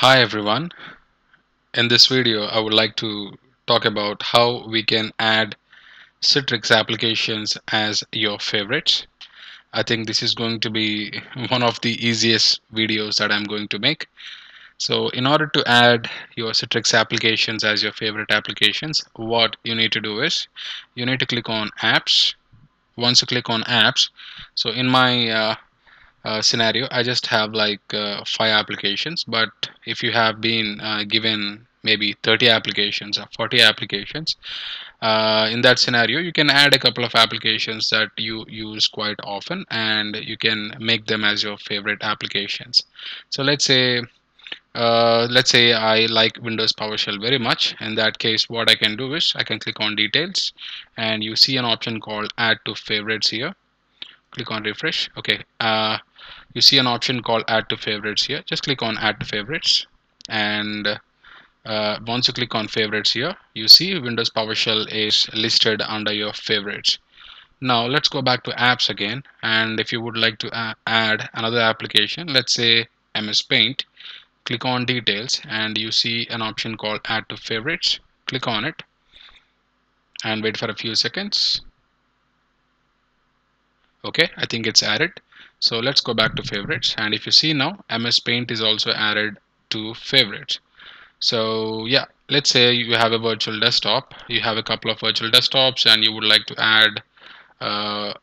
Hi everyone, in this video I would like to talk about how we can add Citrix applications as your favorites. I think this is going to be one of the easiest videos that I'm going to make. So in order to add your Citrix applications as your favorite applications, what you need to do is you need to click on apps. Once you click on apps, so in my scenario I just have like 5 applications, but if you have been given maybe 30 applications or 40 applications, in that scenario you can add a couple of applications that you use quite often and you can make them as your favorite applications. So let's say I like Windows PowerShell very much. In that case, what I can do is I can click on details and you see an option called add to favorites here. Click on refresh. Okay, you see an option called add to favorites here. Just click on add to favorites, and once you click on favorites here, you see Windows PowerShell is listed under your favorites. Now let's go back to apps again, and if you would like to add another application, let's say MS Paint, click on details and you see an option called add to favorites. Click on it and wait for a few seconds. Okay, I think it's added. So let's go back to favorites, and if you see now, MS Paint is also added to favorites. So yeah, let's say you have a virtual desktop, you have a couple of virtual desktops and you would like to add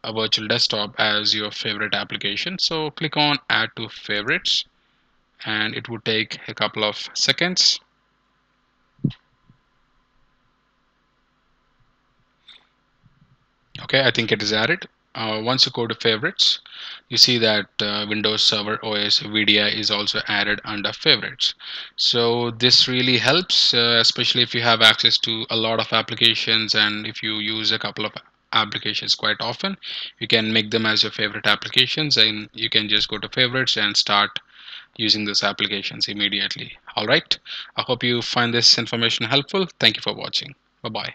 a virtual desktop as your favorite application. So click on add to favorites and it would take a couple of seconds. Okay, I think it is added. Once you go to favorites, you see that Windows Server OS VDI is also added under favorites. So this really helps, especially if you have access to a lot of applications and if you use a couple of applications quite often, you can make them as your favorite applications and you can just go to favorites and start using those applications immediately. All right, I hope you find this information helpful. Thank you for watching. Bye-bye.